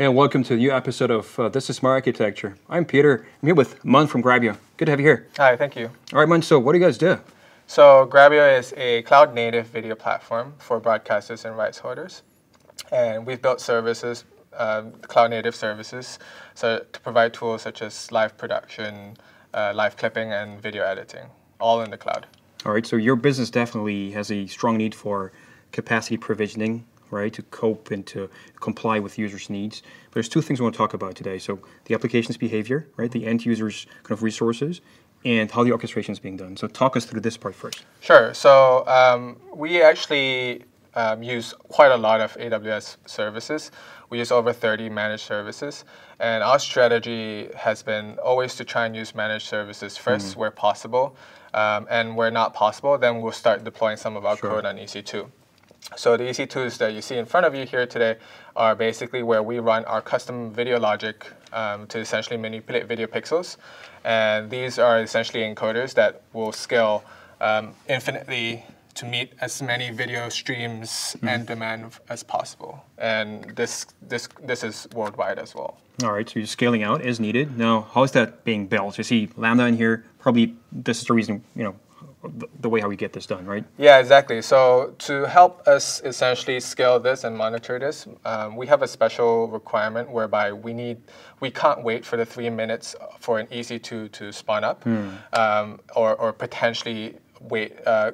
Hey, and welcome to a new episode of This is Smart Architecture. I'm Peter. I'm here with Mun from Grabyo. Good to have you here. Hi, thank you. All right, Mun, so what do you guys do? So Grabyo is a cloud-native video platform for broadcasters and rights holders. And we've built services, cloud-native services, so to provide tools such as live production, live clipping, and video editing, all in the cloud. All right, so your business definitely has a strong need for capacity provisioning, right, to cope and to comply with users' needs. But there's two things we want to talk about today. So the application's behavior, right, the end user's kind of resources, and how the orchestration is being done. So talk us through this part first. Sure. So we actually use quite a lot of AWS services. We use over 30 managed services. And our strategy has been always to try and use managed services first where possible. And where not possible, then we'll start deploying some of our code on EC2. So the EC2s that you see in front of you here today are basically where we run our custom video logic to essentially manipulate video pixels. And these are essentially encoders that will scale infinitely to meet as many video streams and demand as possible. And this is worldwide as well. All right, so you're scaling out as needed. Now, how is that being built? You see Lambda in here. Probably this is the reason, you know, the way how we get this done, right? Yeah, exactly. So to help us essentially scale this and monitor this, we have a special requirement whereby we can't wait for the 3 minutes for an EC2 to spawn up, or potentially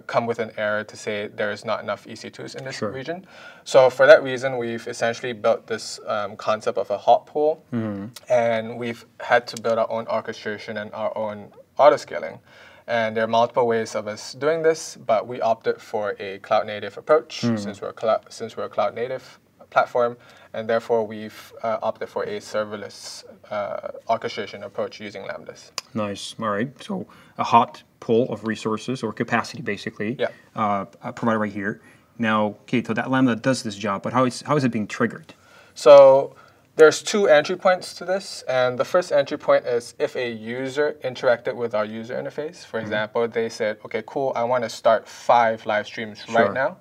come with an error to say there is not enough EC2s in this region. So for that reason, we've essentially built this concept of a hot pool, and we've had to build our own orchestration and our own auto-scaling. And there are multiple ways of us doing this, but we opted for a cloud-native approach since we're a cloud-native platform, and therefore we've opted for a serverless orchestration approach using Lambdas. Nice. All right. So a hot pool of resources or capacity, basically, provided right here. Now, okay, so that Lambda does this job, but how is it being triggered? So there's two entry points to this, and the first entry point is if a user interacted with our user interface. For example, they said, okay, cool, I want to start 5 live streams right now.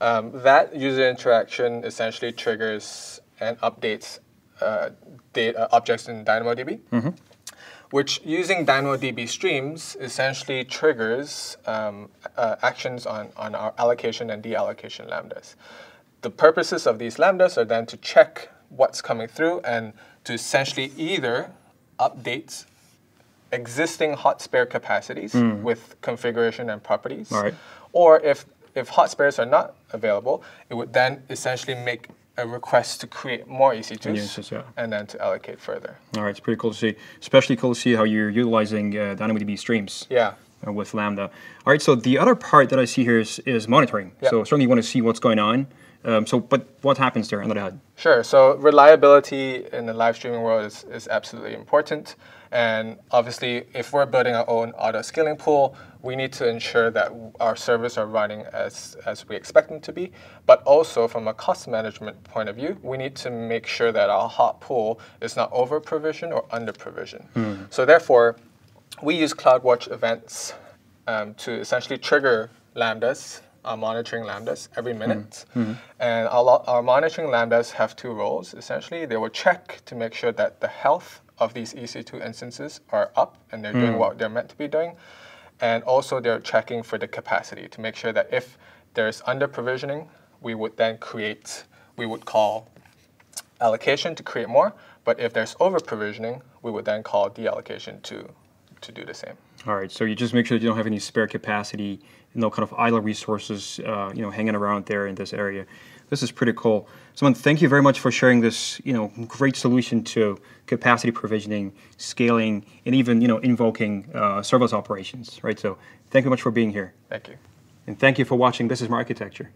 That user interaction essentially triggers and updates objects in DynamoDB, which using DynamoDB streams essentially triggers actions on our allocation and deallocation Lambdas. The purposes of these Lambdas are then to check what's coming through and to essentially either update existing hot spare capacities with configuration and properties, or if hot spares are not available, it would then essentially make a request to create more EC2s and then to allocate further. All right, it's pretty cool to see, especially cool to see how you're utilizing DynamoDB streams. Yeah. With Lambda. All right, so the other part that I see here is monitoring. Yep. So certainly you want to see what's going on. But what happens there on the head? Sure. So reliability in the live streaming world is absolutely important. And obviously, if we're building our own auto-scaling pool, we need to ensure that our servers are running as we expect them to be. But also, from a cost management point of view, we need to make sure that our hot pool is not over-provisioned or under-provisioned. So therefore, we use CloudWatch events to essentially trigger Lambdas, our monitoring Lambdas, every minute. And our monitoring Lambdas have two roles, essentially. They will check to make sure that the health of these EC2 instances are up and they're doing what they're meant to be doing. And also they're checking for the capacity to make sure that if there's under-provisioning, we would call allocation to create more. But if there's over-provisioning, we would then call deallocation to do the same. All right, so you just make sure that you don't have any spare capacity, no kind of idle resources, you know, hanging around there in this area. This is pretty cool. Someone, thank you very much for sharing this, you know, great solution to capacity provisioning, scaling, and even, you know, invoking serverless operations, right? So thank you much for being here. Thank you. And thank you for watching This is Smart Architecture.